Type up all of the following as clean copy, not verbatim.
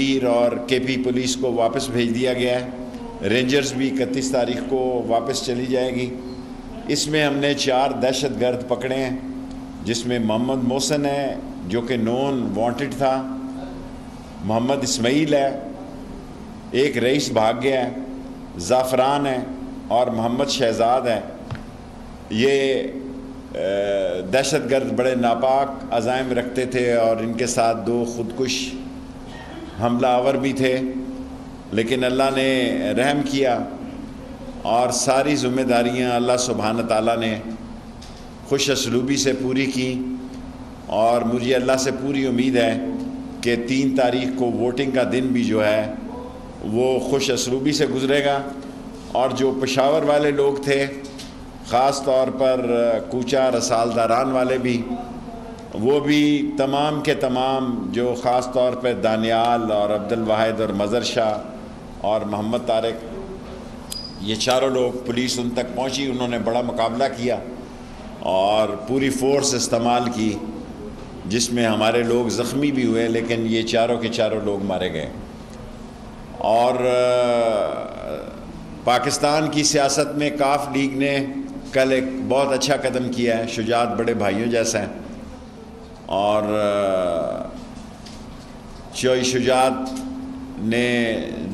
और KP police को वापस भेज दिया गया है। रेंजर्स भी 31 तारीख को वापस चली जाएगी। इसमें हमने 4 दहशतगर्द पकड़े हैं, जिसमें मोहम्मद मोसन है जो कि नॉन वांटेड था, मोहम्मद इस्माइल है, एक रईस भाग गया है, ज़ाफरान है और मोहम्मद शहजाद है। ये दहशतगर्द बड़े नापाक अज़ाइम रखते थे और इनके साथ 2 खुदकुश हमलावर भी थे, लेकिन अल्लाह ने रहम किया और सारी जिम्मेदारियाँ अल्लाह सुब्हान ताला ने खुश असलूबी से पूरी की। और मुझे अल्लाह से पूरी उम्मीद है कि 3 तारीख को वोटिंग का दिन भी जो है वो खुश असलूबी से गुजरेगा। और जो पेशावर वाले लोग थे, ख़ास तौर पर कूचा रसालदारान वाले भी, वो भी तमाम के तमाम, जो ख़ास तौर पर दानियाल और अब्दुल वाहिद और मजहर शाह और मोहम्मद तारिक, ये चारों लोग, पुलिस उन तक पहुंची, उन्होंने बड़ा मुकाबला किया और पूरी फोर्स इस्तेमाल की, जिसमें हमारे लोग ज़ख्मी भी हुए, लेकिन ये चारों के चारों लोग मारे गए। और पाकिस्तान की सियासत में काफ लीग ने कल एक बहुत अच्छा कदम किया है। शुजात बड़े भाइयों जैसे हैं और चौधरी शुजात ने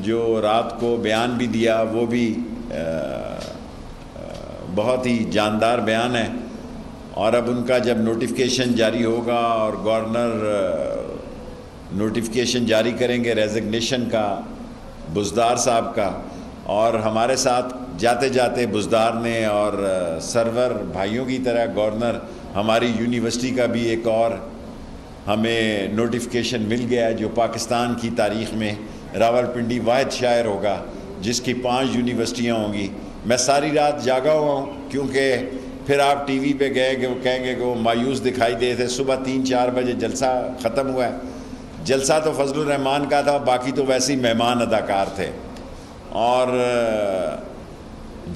जो रात को बयान भी दिया, वो भी बहुत ही जानदार बयान है। और अब उनका जब नोटिफिकेशन जारी होगा और गवर्नर नोटिफिकेशन जारी करेंगे रेजिग्नेशन का, बुज़दार साहब का, और हमारे साथ जाते जाते बुज़दार ने और सरवर भाइयों की तरह गवर्नर हमारी यूनिवर्सिटी का भी एक और हमें नोटिफिकेशन मिल गया है, जो पाकिस्तान की तारीख़ में रावलपिंडी वाहिद शायर होगा जिसकी 5 यूनिवर्सिटियाँ होंगी। मैं सारी रात जागा हुआ हूँ, क्योंकि फिर आप टीवी पे गए कि वो कहेंगे कि वो मायूस दिखाई दे थे। सुबह 3-4 बजे जलसा ख़त्म हुआ है। जलसा तो फजलुर रहमान का था, बाकी तो वैसे ही मेहमान अदाकार थे। और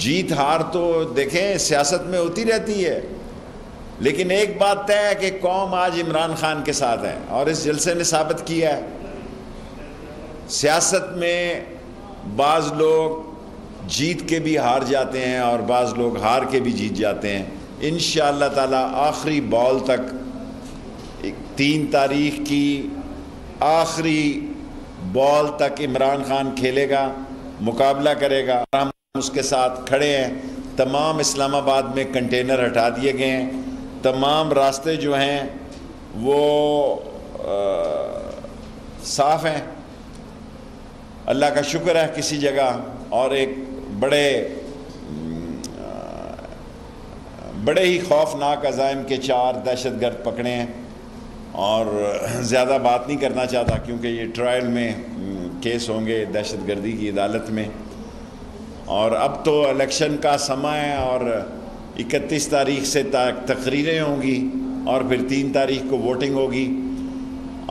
जीत हार तो देखें सियासत में होती रहती है, लेकिन एक बात तय है कि कौम आज इमरान खान के साथ है। और इस जलसे ने साबित किया है, सियासत में बाज़ लोग जीत के भी हार जाते हैं और बाज़ लोग हार के भी जीत जाते हैं। इंशाअल्लाह ताला आखिरी बॉल तक 3 तारीख की आखिरी बॉल तक इमरान खान खेलेगा, मुकाबला करेगा। हम उसके साथ खड़े हैं। तमाम इस्लामाबाद में कंटेनर हटा दिए गए हैं, तमाम रास्ते जो हैं वो साफ़ हैं। अल्लाह का शुक्र है किसी जगह, और एक बड़े ही खौफनाक अज़ाइम के 4 दहशतगर्द पकड़े हैं। और ज़्यादा बात नहीं करना चाहता, क्योंकि ये ट्रायल में केस होंगे दहशतगर्दी की अदालत में। और अब तो इलेक्शन का समय है और 31 तारीख से तकरीरें होंगी और फिर 3 तारीख को वोटिंग होगी।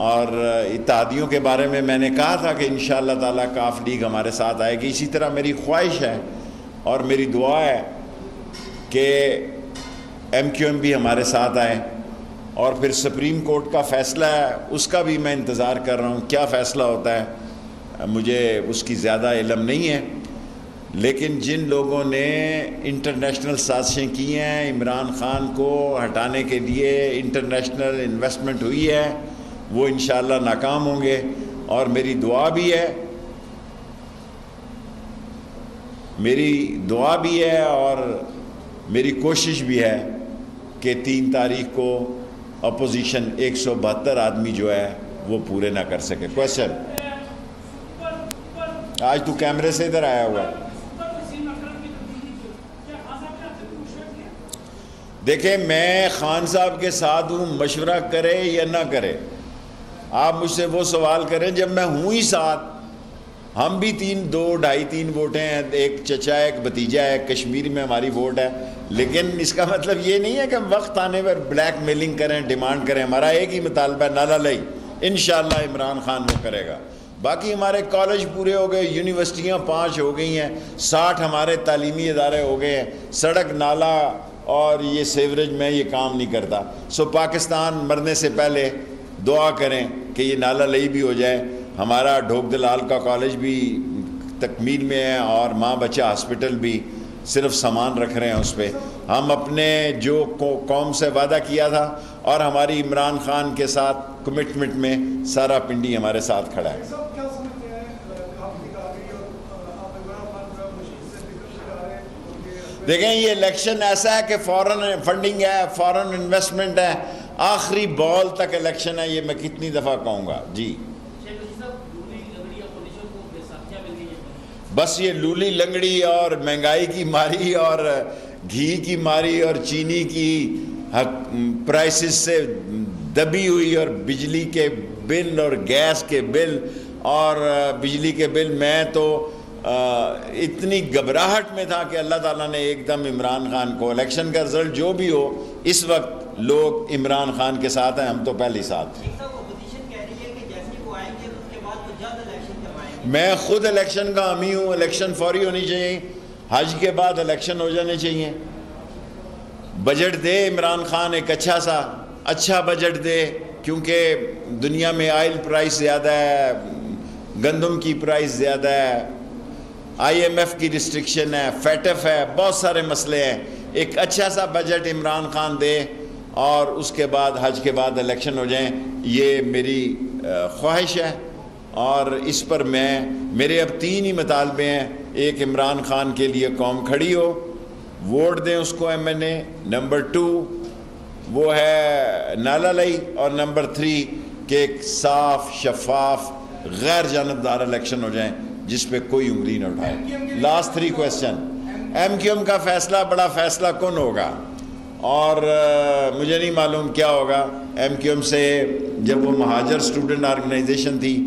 और इत्तेहादियों के बारे में मैंने कहा था कि इंशाअल्लाह ताला काफ लीग हमारे साथ आएगी। इसी तरह मेरी ख्वाहिश है और मेरी दुआ है कि MQM भी हमारे साथ आए। और फिर सुप्रीम कोर्ट का फ़ैसला है, उसका भी मैं इंतज़ार कर रहा हूँ, क्या फ़ैसला होता है मुझे उसकी ज़्यादा इल्म नहीं है। लेकिन जिन लोगों ने इंटरनेशनल साजिशें की हैं इमरान खान को हटाने के लिए, इंटरनेशनल इन्वेस्टमेंट हुई है, वो इंशाल्लाह नाकाम होंगे। और मेरी दुआ भी है और मेरी कोशिश भी है कि 3 तारीख को अपोजिशन 172 आदमी जो है वो पूरे ना कर सके। क्वेश्चन, आज तू कैमरे से इधर आया हुआ है। देखें, मैं खान साहब के साथ हूँ, मशवरा करे या ना करे, आप मुझसे वो सवाल करें जब मैं हूँ ही साथ। हम भी 2-2.5-3 वोटें हैं, एक चचा है, एक भतीजा है, कश्मीर में हमारी वोट है। लेकिन इसका मतलब ये नहीं है कि हम वक्त आने पर ब्लैक मेलिंग करें, डिमांड करें। हमारा एक ही मुतालबा नाला लई, इंशाल्लाह इमरान खान वो करेगा। बाकी हमारे कॉलेज पूरे हो गए, यूनिवर्सिटियाँ 5 हो गई हैं, 60 हमारे तालीमी इदारे हो गए हैं। सड़क, नाला और ये सीवरेज में ये काम नहीं करता। सो पाकिस्तान मरने से पहले दुआ करें कि ये नाला लही भी हो जाए। हमारा ढोकदलाल का कॉलेज भी तकमील में है और माँ बच्चा हॉस्पिटल भी सिर्फ सामान रख रहे हैं उस पर। हम अपने जो कौम से वादा किया था और हमारी इमरान खान के साथ कमिटमेंट में सारा पिंडी हमारे साथ खड़ा है। देखें ये इलेक्शन ऐसा है कि फॉरेन फंडिंग है, फॉरेन इन्वेस्टमेंट है, आखिरी बॉल तक इलेक्शन है, ये मैं कितनी दफ़ा कहूँगा। जी बस ये लूली लंगड़ी और महंगाई की मारी और घी की मारी और चीनी की प्राइसेस से दबी हुई और बिजली के बिल और गैस के बिल और बिजली के बिल, मैं तो इतनी घबराहट में था कि अल्लाह ताला ने एकदम इमरान खान को, इलेक्शन का रिजल्ट जो भी हो, इस वक्त लोग इमरान खान के साथ हैं, हम तो पहले साथ थे। मैं खुद इलेक्शन का हामी हूँ, इलेक्शन फौरी होनी चाहिए, हज के बाद इलेक्शन हो जाने चाहिए। बजट दे इमरान खान एक अच्छा सा, अच्छा बजट दे, क्योंकि दुनिया में ऑयल प्राइस ज़्यादा है, गंदम की प्राइस ज़्यादा है, आईएमएफ की रिस्ट्रिक्शन है, फैटफ है, बहुत सारे मसले हैं। एक अच्छा सा बजट इमरान खान दे और उसके बाद हज के बाद इलेक्शन हो जाएं, ये मेरी ख्वाहिश है और इस पर मेरे अब 3 ही मुतालबे हैं। एक, इमरान खान के लिए कौम खड़ी हो, वोट दें उसको MNA। नंबर 2 वो है नाला लई, और नंबर 3 के एक साफ शफाफ गैर जानबदार इलेक्शन हो जाएं जिस पे कोई उंगली न उठाए। Last 3 question. MQM का फैसला बड़ा फैसला कौन होगा और मुझे नहीं मालूम क्या होगा। MQM से जब वो महाजर स्टूडेंट आर्गेनाइजेशन थी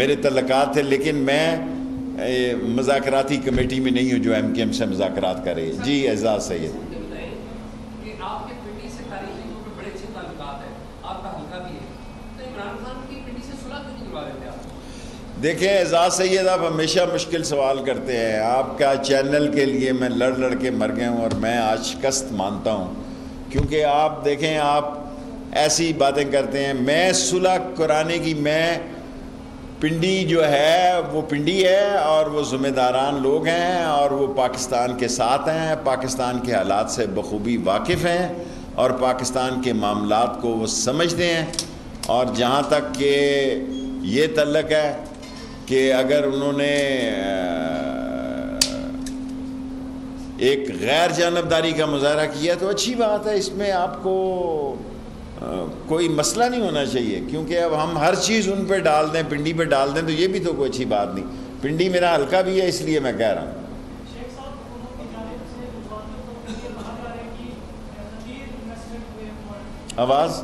मेरे तलक़ात थे, लेकिन मैं मुज़ाकराती कमेटी में नहीं हूँ जो MQM से मुज़ाकरात करे। जी एजाज सैयद। देखें एजाज सैयद, आप हमेशा मुश्किल सवाल करते हैं, आपका चैनल के लिए मैं लड़ लड़ के मर गया हूँ और मैं आज शिकस्त मानता हूँ, क्योंकि आप देखें आप ऐसी बातें करते हैं। मैं सुलह कराने की, मैं पिंडी जो है वो पिंडी है और वो ज़िम्मेदारान लोग हैं और वो पाकिस्तान के साथ हैं, पाकिस्तान के हालात से बखूबी वाकिफ़ हैं और पाकिस्तान के मामलात को वो समझते हैं। और जहाँ तक कि ये तल्लक है कि अगर उन्होंने एक गैर जानबदारी का मुजाहरा किया तो अच्छी बात है, इसमें आपको कोई मसला नहीं होना चाहिए, क्योंकि अब हम हर चीज़ उन पे डाल दें, पिंडी पे डाल दें, तो ये भी तो कोई अच्छी बात नहीं। पिंडी मेरा हल्का भी है, इसलिए मैं कह रहा हूँ। आवाज़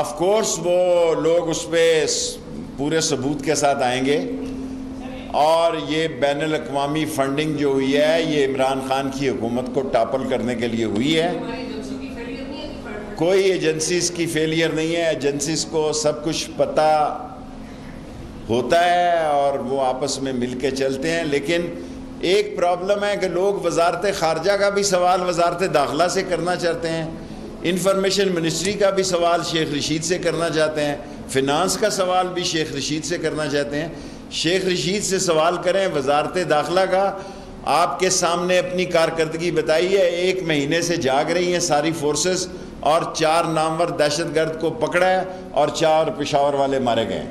ऑफ कोर्स वो लोग उस पर पूरे सबूत के साथ आएंगे और ये बैनुल अक़वामी फंडिंग जो हुई है ये इमरान खान की हुकूमत को टापल करने के लिए हुई है। कोई एजेंसीज़ की फेलियर नहीं है, एजेंसीज़ को सब कुछ पता होता है और वो आपस में मिल के चलते हैं। लेकिन एक प्रॉब्लम है कि लोग वजारत ख़ारजा का भी सवाल वजारत दाखिला से करना चाहते हैं, इंफॉर्मेशन मिनिस्ट्री का भी सवाल शेख रशीद से करना चाहते हैं, फिनांस का सवाल भी शेख रशीद से करना चाहते हैं। शेख रशीद से सवाल करें वजारत दाखिला का। आपके सामने अपनी कारकर्दगी बताई है, 1 महीने से जाग रही हैं सारी फोर्सेस और 4 नामवर दहशतगर्द को पकड़ा है और 4 पेशावर वाले मारे गए।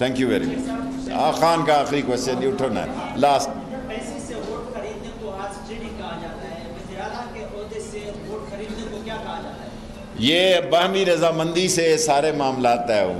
Thank you very much. Khan का आखिरी क्वेश्चन उठो ना लास्ट। ये बाहमी रजामंदी से सारे मामला तय हो।